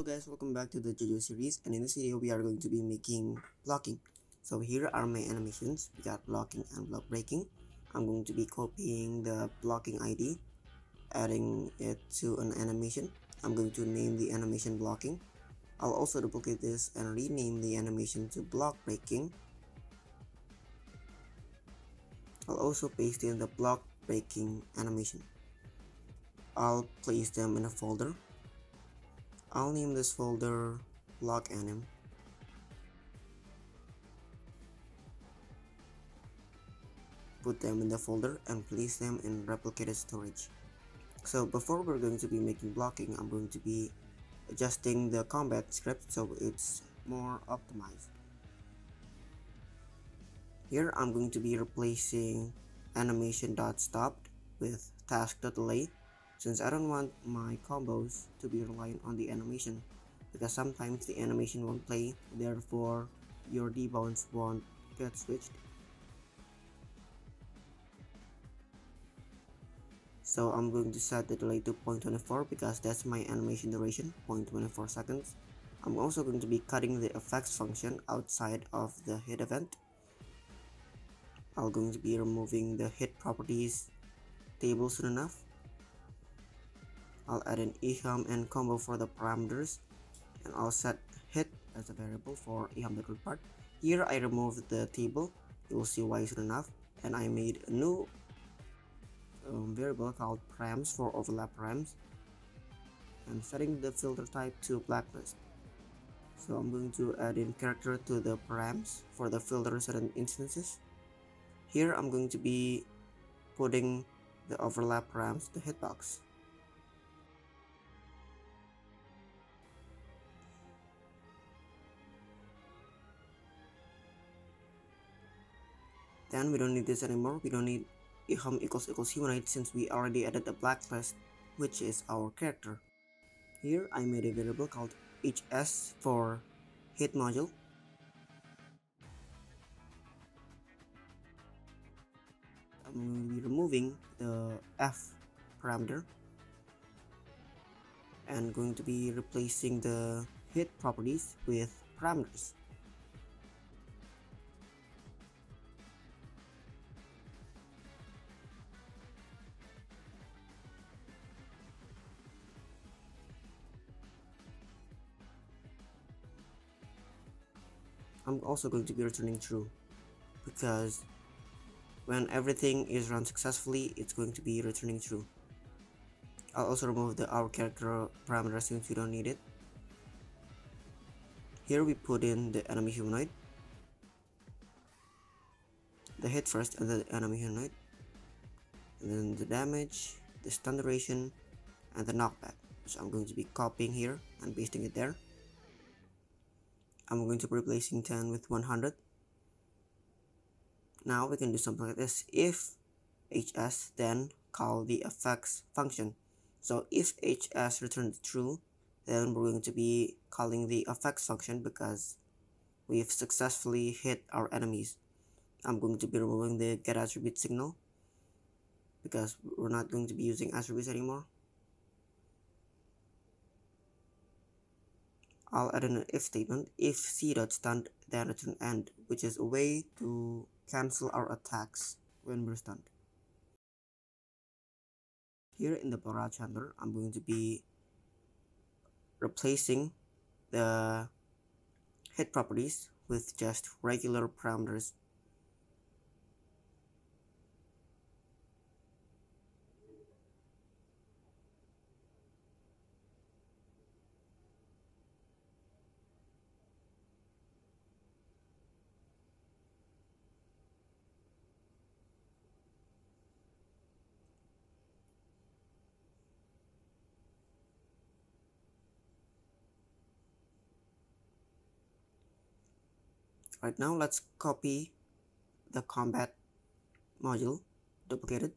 Hello guys, welcome back to the JoJo series, and in this video we are going to be making blocking. So here are my animations. We got blocking and block breaking. I'm going to be copying the blocking ID, adding it to an animation. I'm going to name the animation blocking. I'll also duplicate this and rename the animation to block breaking. I'll also paste in the block breaking animation. I'll place them in a folder. I'll name this folder block anim. Put them in the folder and place them in replicated storage. So before we're going to be making blocking, I'm going to be adjusting the combat script so it's more optimized. Here I'm going to be replacing animation.stopped with task.delay, since I don't want my combos to be reliant on the animation, because sometimes the animation won't play, therefore your debounce won't get switched. So I'm going to set the delay to 0.24 because that's my animation duration, 0.24 seconds. I'm also going to be cutting the effects function outside of the hit event. I'm going to be removing the hit properties table soon enough. I'll add an ehum and combo for the parameters, and I'll set hit as a variable for ehum.root part. Here I removed the table, you will see why soon enough, and I made a new variable called params for overlap params, and setting the filter type to blacklist. So I'm going to add in character to the params for the filter certain instances. Here I'm going to be putting the overlap params to hitbox. Then we don't need this anymore. We don't need ehum == humanoid, since we already added a blacklist, which is our character. Here I made a variable called hs for hit module. I'm going to be removing the f parameter and going to be replacing the hit properties with parameters. I'm also going to be returning true, because when everything is run successfully, it's going to be returning true. I'll also remove the our character parameter since we don't need it. Here we put in the enemy humanoid, the hit first and then the enemy humanoid, and then the damage, the stun duration, and the knockback. So I'm going to be copying here and pasting it there. I'm going to be replacing 10 with 100. Now we can do something like this. If hs, then call the effects function. So if hs returns true, then we're going to be calling the effects function because we've successfully hit our enemies. I'm going to be removing the get attribute signal because we're not going to be using attributes anymore. I'll add in an if statement. If c.stunned, then return end, which is a way to cancel our attacks when we're stunned. Here in the barrage handler, I'm going to be replacing the hit properties with just regular parameters. Right now, let's copy the combat module, duplicate it.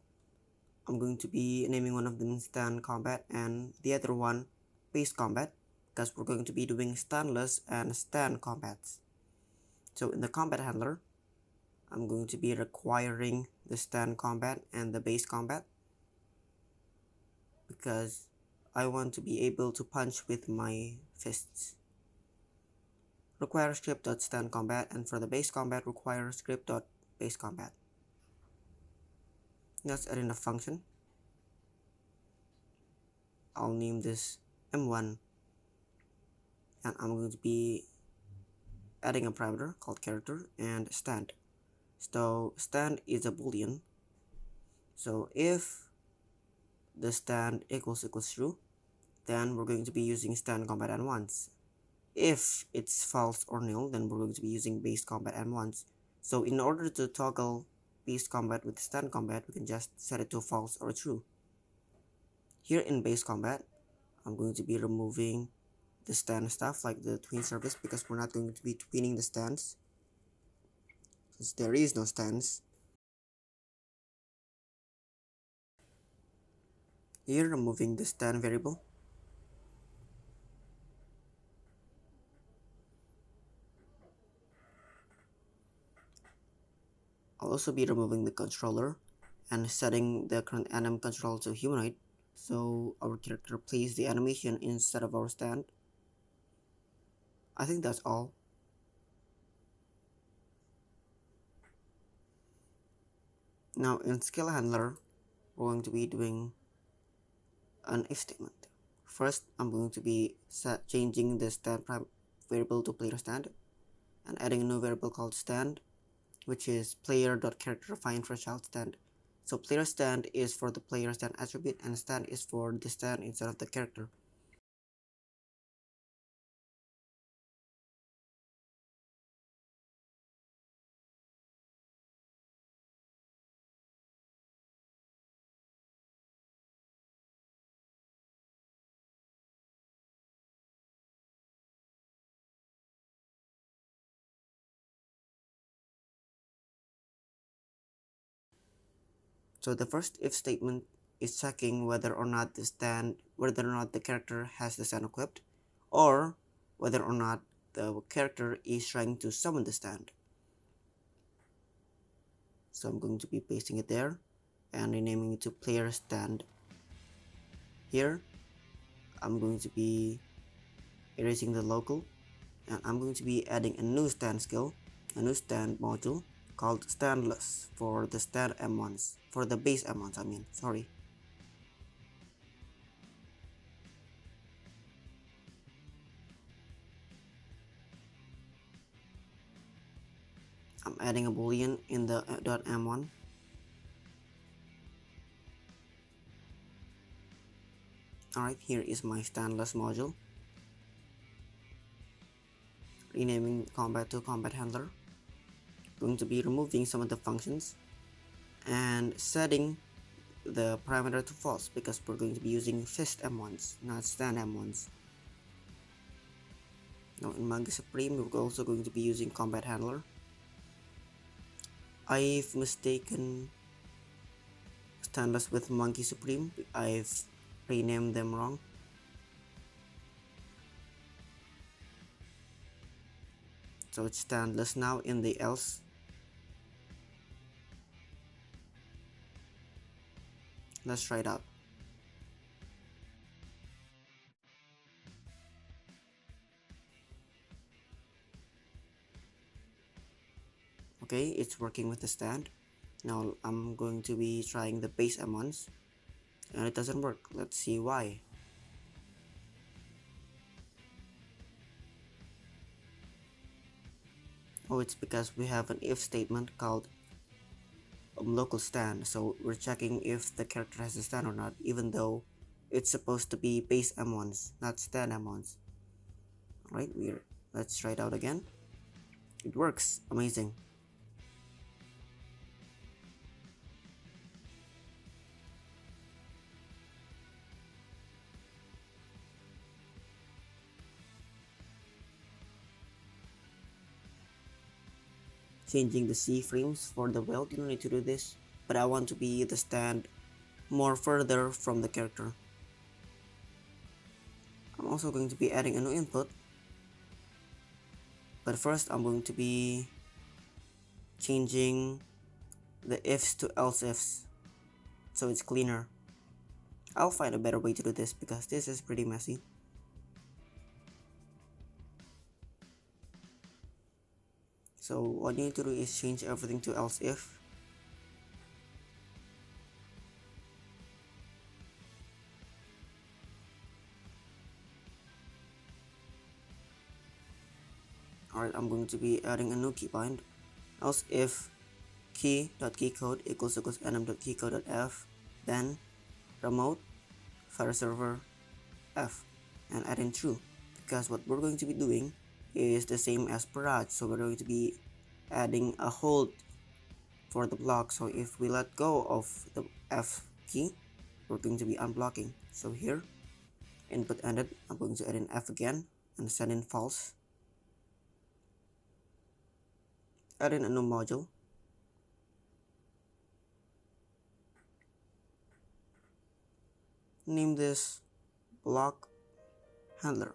I'm going to be naming one of them stun combat and the other one base combat, because we're going to be doing stunless and stun combats. So in the combat handler, I'm going to be requiring the stun combat and the base combat, because I want to be able to punch with my exists. Requires script.standCombat, and for the base combat requires script.baseCombat. Let's add in a function. I'll name this M1, and I'm going to be adding a parameter called character and stand. So stand is a boolean. So if the stand equals true, then we're going to be using stand combat and once. If it's false or nil, then we're going to be using base combat and once. So in order to toggle base combat with stand combat, we can just set it to false or true. Here in base combat, I'm going to be removing the stand stuff like the tween surface, because we're not going to be tweening the stands since there is no stands. Here, removing the stand variable. I'll also be removing the controller and setting the current anim control to humanoid, so our character plays the animation instead of our stand. I think that's all. Now in skill handler, we're going to be doing an if statement. First, I'm going to be changing the stand variable to player stand and adding a new variable called stand, which is player.character_find_child_stand. So player stand is for the player stand attribute, and stand is for the stand instead of the character. So the first if statement is checking whether or not the character has the stand equipped, or whether or not the character is trying to summon the stand. So I'm going to be pasting it there and renaming it to player stand. Here, I'm going to be erasing the local, and I'm going to be adding a new stand skill, a new stand module called standless for the stand M1s, for the base M1s, I'm adding a boolean in the .m1. Alright, here is my standless module. Renaming combat to combat handler. Going to be removing some of the functions and setting the parameter to false, because we're going to be using fist M1s, not stand M1s. Now in Manga Supreme, we're also going to be using combat handler. I've mistaken standless with Monkey Supreme. I've renamed them wrong. So it's standless now in the else. Let's try it out. Okay, it's working with the stand. Now I'm going to be trying the base M1s, and it doesn't work. Let's see why. Oh, it's because we have an if statement called local stand, so we're checking if the character has a stand or not, even though it's supposed to be base M1s, not stand M1s. Alright, let's try it out again. It works, amazing. Changing the C frames for the weld, you don't need to do this, but I want to be the stand more further from the character. I'm also going to be adding a new input, but first I'm going to be changing the ifs to else ifs, so it's cleaner. I'll find a better way to do this because this is pretty messy. So what you need to do is change everything to else if. Alright, I'm going to be adding a new key bind. Else if key.keycode == nm.keycode.f, then remote fire server f, and add in true, because what we're going to be doing is the same as parade. So we're going to be adding a hold for the block. So if we let go of the f key, we're going to be unblocking. So here, input ended, I'm going to add in f again and send in false. Add in a new module. Name this block handler.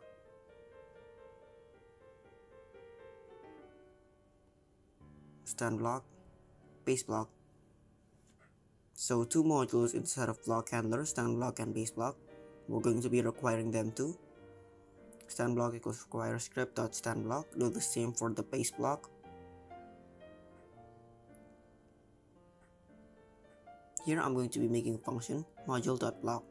Stand block, base block. So two modules inside of block handler, stand block and base block. We're going to be requiring them too. Stand block = require script.stand block. Do the same for the base block. Here I'm going to be making a function module.block.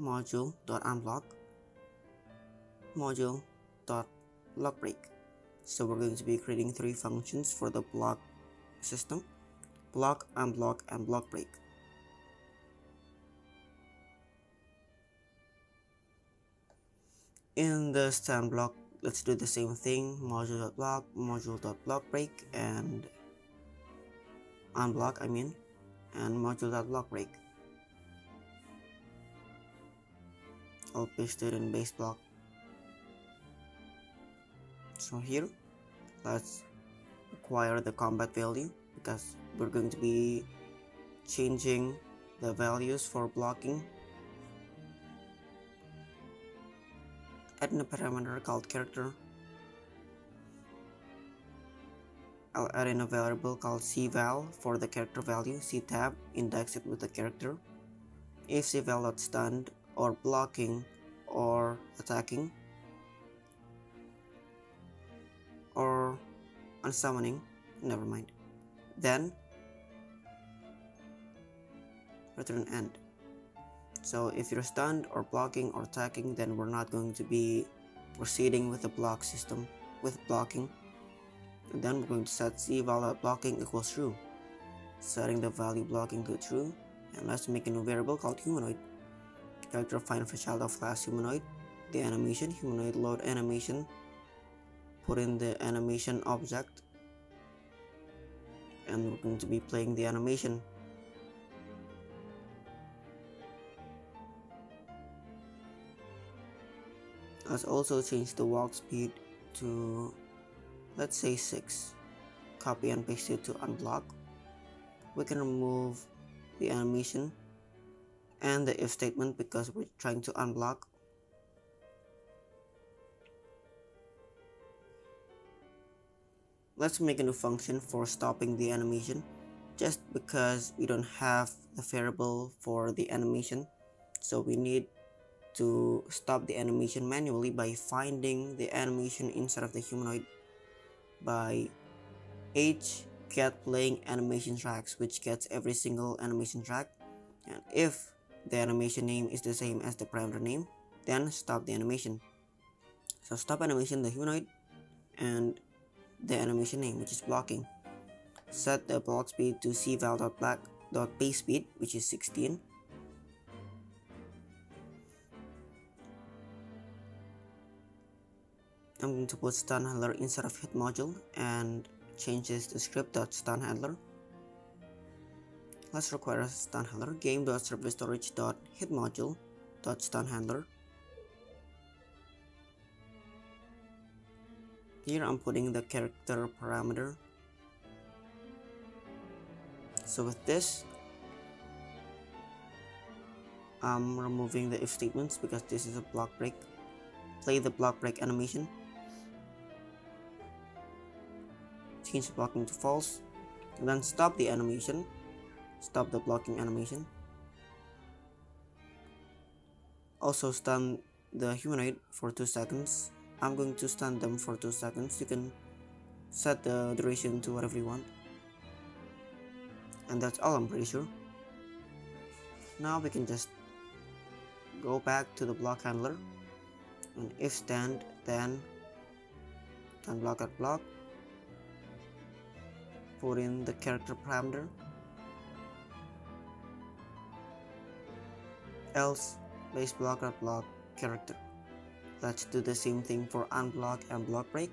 Module.unblock, module.blockbreak. So we're going to be creating three functions for the block system: block, unblock, and block break. In the stand block, let's do the same thing: module.block, module.blockbreak, and unblock, and module.blockbreak. I'll paste it in base block. So here, let's acquire the combat value, because we're going to be changing the values for blocking. Add in a parameter called character. I'll add in a variable called cval for the character value, ctab, index it with the character. If cval.stunned or blocking or attacking or unsummoning, never mind, then return end. So if you're stunned or blocking or attacking, then we're not going to be proceeding with the block system with blocking, and then we're going to set cval.blocking = true, setting the value blocking to true, and let's make a new variable called humanoid. Character find for child of class humanoid, the animation humanoid load animation, put in the animation object, and we're going to be playing the animation. Let's also change the walk speed to, let's say, 6. Copy and paste it to unblock. We can remove the animation and the if statement because we're trying to unblock. Let's make a new function for stopping the animation, just because we don't have the variable for the animation. So we need to stop the animation manually by finding the animation inside of the humanoid by h_get playing animation tracks, which gets every single animation track. And if the animation name is the same as the parameter name, then stop the animation. So stop animation, the humanoid, and the animation name, which is blocking. Set the block speed to cval.black.base speed, which is 16. I'm going to put stun handler instead of hit module and change this to script.stun handler. Let's require a stun handler, game.service storage.hitmodule.stun handler. Here I'm putting the character parameter. So with this, I'm removing the if statements because this is a block break. Play the block break animation. Change the blocking to false, and then stop the animation. Stop the blocking animation. Also stun the humanoid for 2 seconds I'm going to stun them for 2 seconds. You can set the duration to whatever you want. And that's all, I'm pretty sure. Now we can just go back to the block handler. And if stand, then block at block. Put in the character parameter. Else, base block at block character. Let's do the same thing for unblock and block break.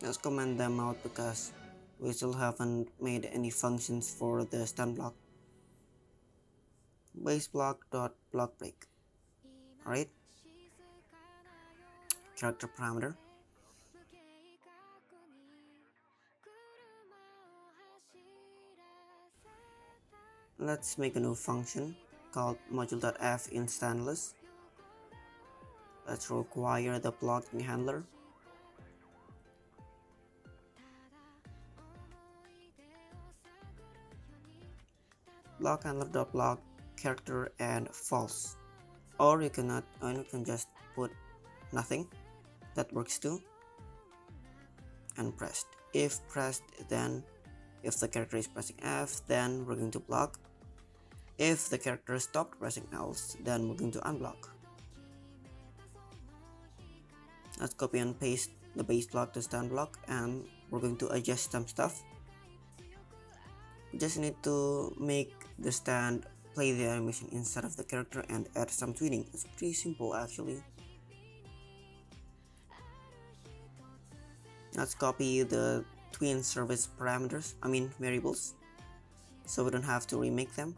Let's comment them out because we still haven't made any functions for the stun block. Base block dot block break. Alright. Character parameter. Let's make a new function called module.f in standless. Let's require the blocking handler. Block handler dot block character and false, or you cannot, or you can just put nothing, that works too. And pressed, if pressed, then if the character is pressing F, then we're going to block. If the character stopped pressing else, then we're going to unblock. Let's copy and paste the base block to stun block, and we're going to adjust some stuff. Just need to make the stand play the animation instead of the character and add some tweeting. It's pretty simple actually. Let's copy the tween service parameters, I mean variables, so we don't have to remake them.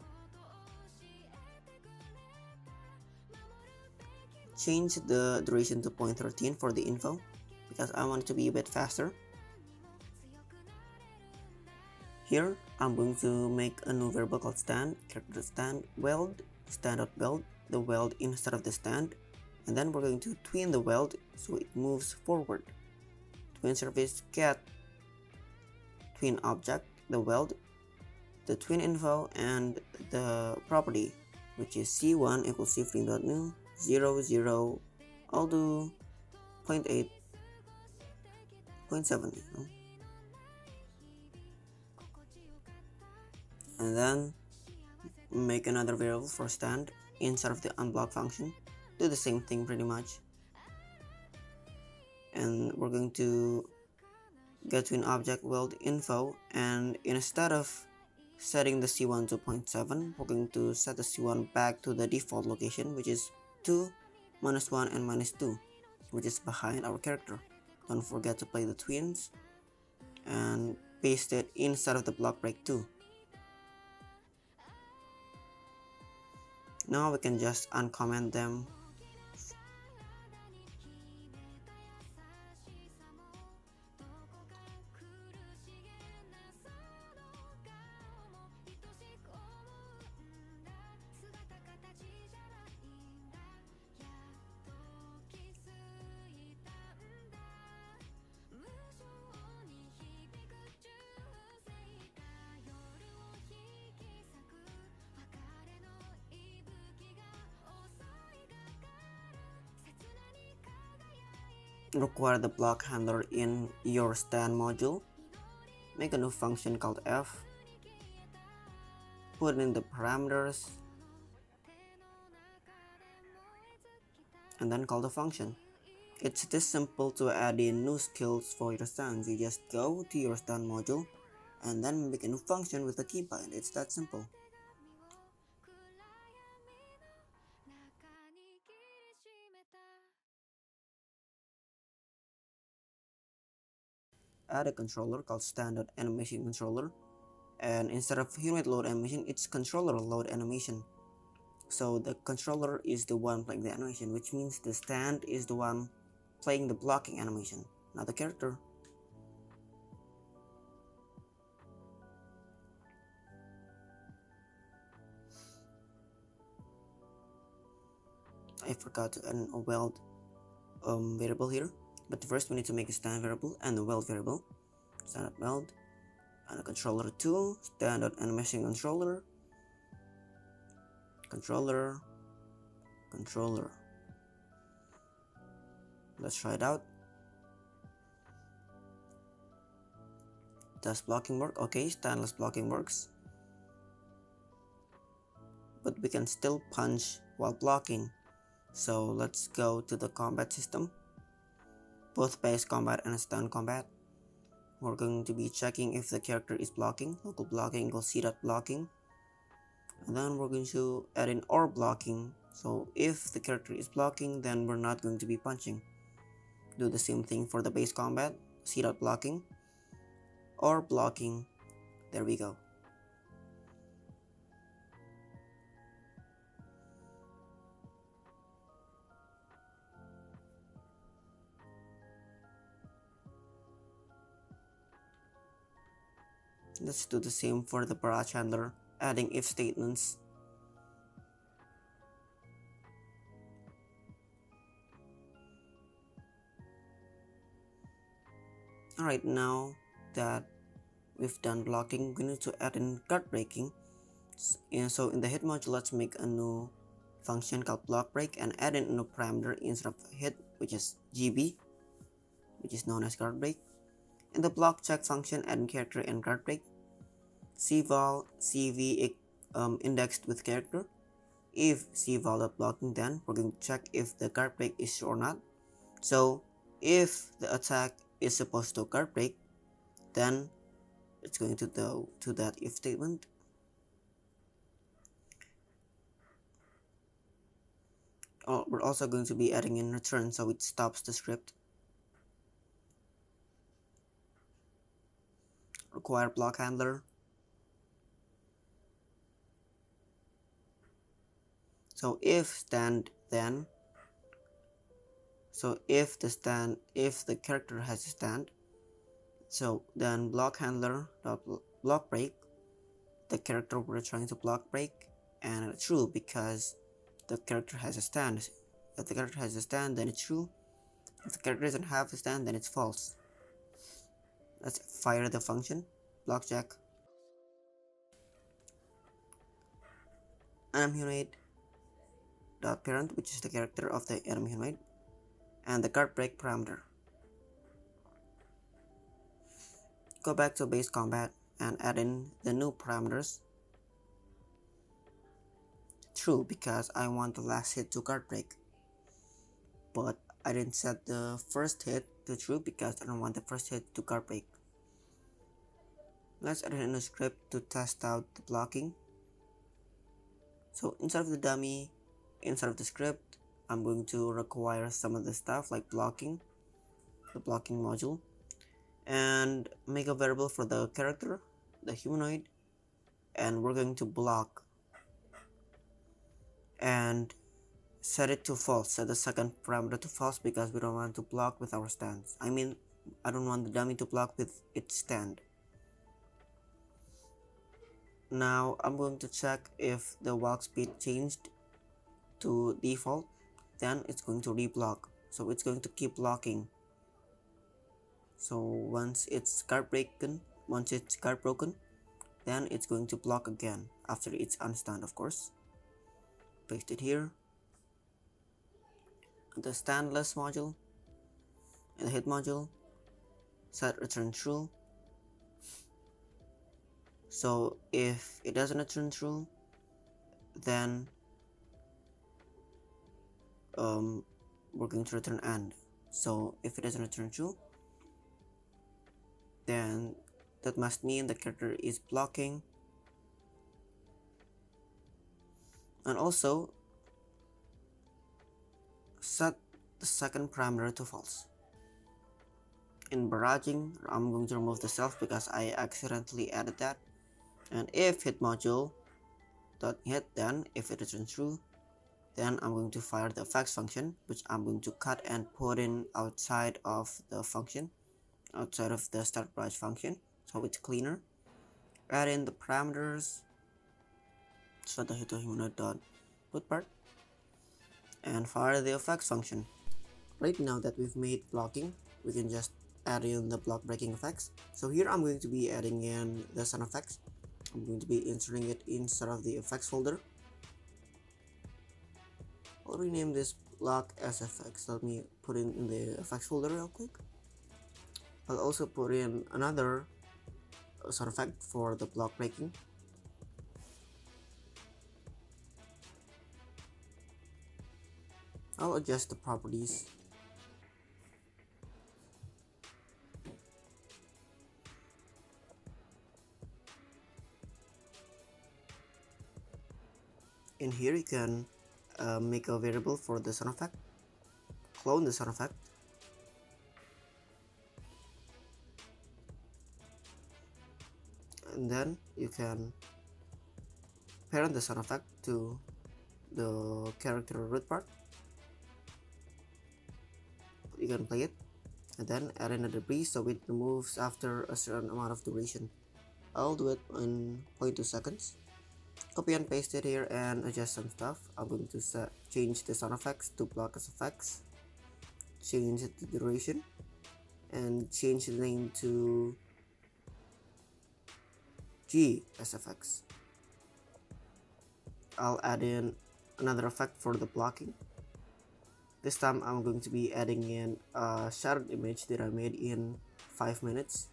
Change the duration to 0.13 for the info because I want it to be a bit faster. Here, I'm going to make a new variable called stand, character stand, weld, stand.weld, the weld instead of the stand, and then we're going to tween the weld so it moves forward. Tween service get tween object, the weld, the tween info, and the property, which is C1 equals cframe.new, 0, 0, I'll do 0.8, 0.7, you know? And then make another variable for stand instead of the unblock function. Do the same thing pretty much. And we're going to get to an object weld info, and instead of setting the C1 to 0.7, we're going to set the C1 back to the default location, which is 2, minus 1, and minus 2, which is behind our character. Don't forget to play the tweens and paste it inside of the block break too. Now we can just uncomment them. Require the block handler in your stand module. Make a new function called f. Put in the parameters. And then call the function. It's this simple to add in new skills for your stands. You just go to your stand module and then make a new function with a key bind. It's that simple. Add a controller called standard animation controller, and instead of unit load animation, it's controller load animation. So the controller is the one playing the animation, which means the stand is the one playing the blocking animation, not the character. I forgot to add a weld variable here. But first we need to make a standard variable and a weld variable. Standard weld and a controller 2, standard and meshing controller. Controller. Let's try it out. Does blocking work? Okay, standard blocking works. But we can still punch while blocking. So let's go to the combat system. Both base combat and stun combat. We're going to be checking if the character is blocking. Local blocking equals c.blocking. And then we're going to add in or blocking. So if the character is blocking, then we're not going to be punching. Do the same thing for the base combat, c.blocking or blocking. There we go. Let's do the same for the barrage handler, adding if statements. Alright, now that we've done blocking, we need to add in guard breaking. So in the hit module, let's make a new function called block break and add in a new parameter instead of hit, which is GB, which is known as guard break. In the block check function, add in character and guard break. Cval CV indexed with character. If cval.blocking, then we're going to check if the guard break is true or not. So if the attack is supposed to guard break, then it's going to go to that if statement. Oh, we're also going to be adding in return so it stops the script. Require block handler. So if stand, then if the character has a stand, so then block handler dot block break. The character we're trying to block break, and it's true because the character has a stand. If the character has a stand, then it's true. If the character doesn't have a stand, then it's false. Let's fire the function block check. Anim humanoid dot parent, which is the character of the anim humanoid, and the guard break parameter. Go back to base combat and add in the new parameters. True, because I want the last hit to guard break, but I didn't set the first hit to true because I don't want the first hit to guard break. Let's add in a script to test out the blocking. So instead of the dummy, inside of the script, I'm going to require some of the stuff like blocking, the blocking module, and make a variable for the character, the humanoid, and we're going to block and set it to false. Set the second parameter to false because we don't want to block with our stands. I mean, I don't want the dummy to block with its stand. Now I'm going to check if the walk speed changed to default, then it's going to reblock. So it's going to keep blocking. So once it's guard broken, then it's going to block again after it's unstunned, of course. Paste it here. The standless module and the hit module, set return true. So if it doesn't return true, then we're going to return and. So if it doesn't return true, then that must mean the character is blocking. And also set the second parameter to false. In barraging, I'm going to remove the self because I accidentally added that. And if hit module dot hit, then if it returns true, then I'm going to fire the effects function, which I'm going to cut and put in outside of the function, outside of the start barrage function, so it's cleaner. Add in the parameters, so the hit humanoid dot put part, and fire the effects function. Right now that we've made blocking, we can just add in the block breaking effects. So here I'm going to be adding in the sound effects. I'm going to be inserting it inside of the effects folder. I'll rename this block as effects. Let me put in the effects folder real quick. I'll also put in another sound effect for the block breaking. I'll adjust the properties. In here you can make a variable for the sound effect, clone the sound effect, and then you can parent the sound effect to the character root part. You can play it and then add in a debris so it moves after a certain amount of duration. I'll do it in 0.2 seconds. Copy and paste it here and adjust some stuff. I'm going to change the sound effects to block as effects, change the duration, and change the name to G as effects. I'll add in another effect for the blocking. This time I'm going to be adding in a shadowed image that I made in 5 minutes.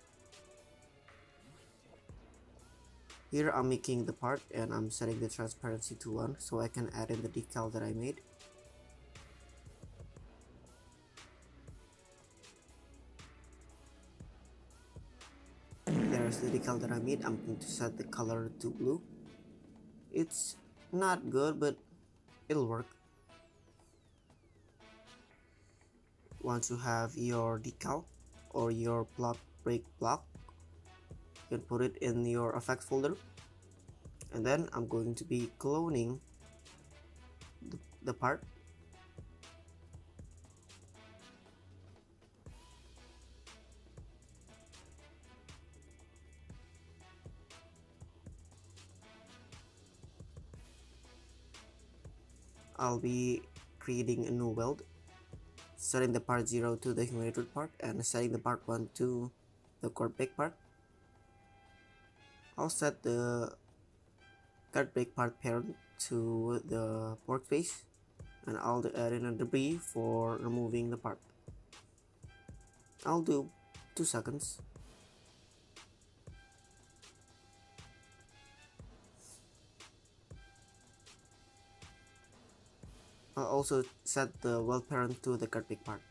Here I'm making the part and I'm setting the transparency to 1 so I can add in the decal that I made. There's the decal that I made. I'm going to set the color to blue. It's not good, but it'll work. Once you have your decal or your block break block, you can put it in your effects folder, and then I'm going to be cloning the part. I'll be creating a new weld, setting the part 0 to the humanoid root part and setting the part 1 to the core break part. I'll set the cut break part parent to the work face, and I'll add in a debris for removing the part. I'll do 2 seconds. I'll also set the weld parent to the cut break part.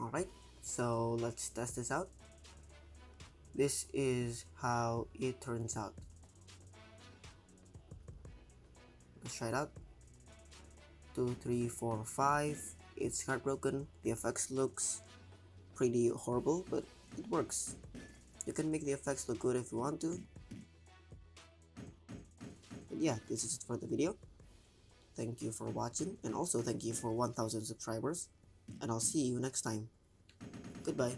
Alright. So let's test this out. This is how it turns out. Let's try it out. 2, 3, 4, 5. It's heartbroken. The effects looks pretty horrible, but it works. You can make the effects look good if you want to. But yeah, this is it for the video. Thank you for watching, and also thank you for 1000 subscribers, and I'll see you next time. Goodbye.